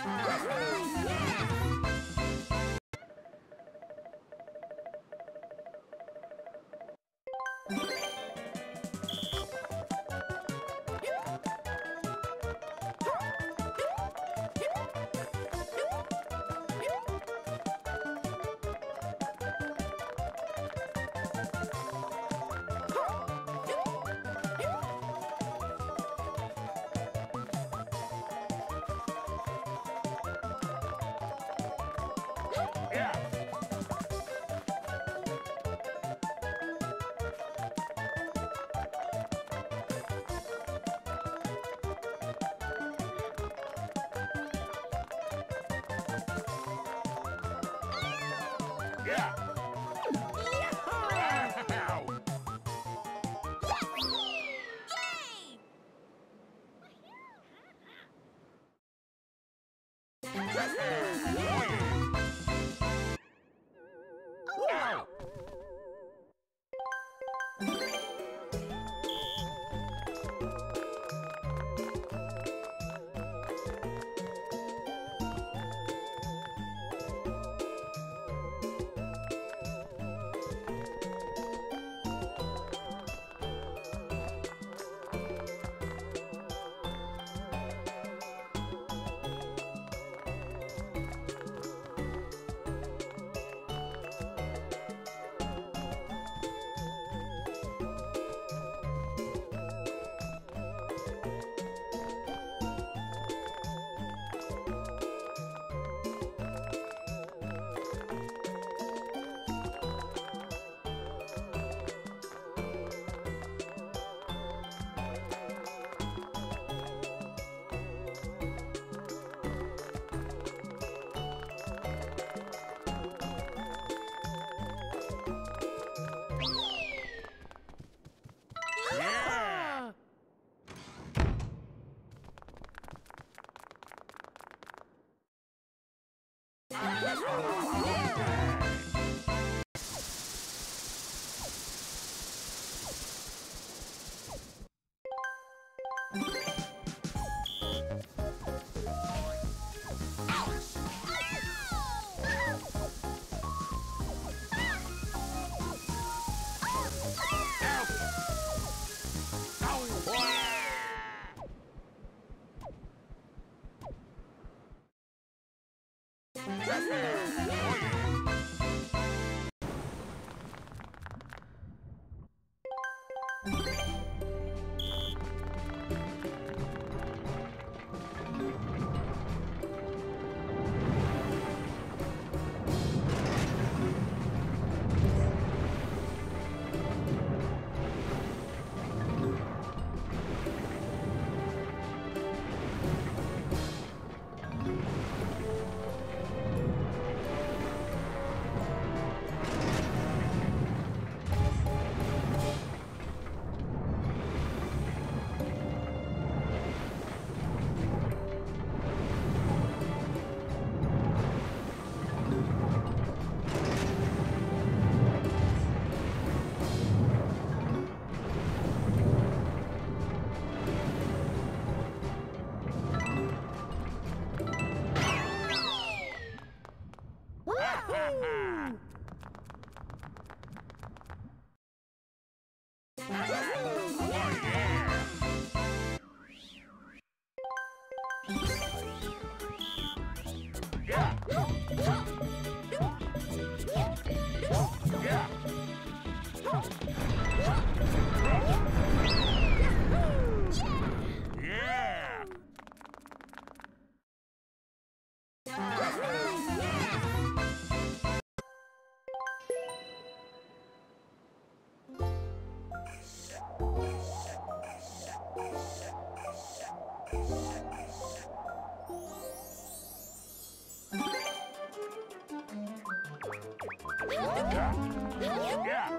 Yeah.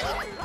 Yeah.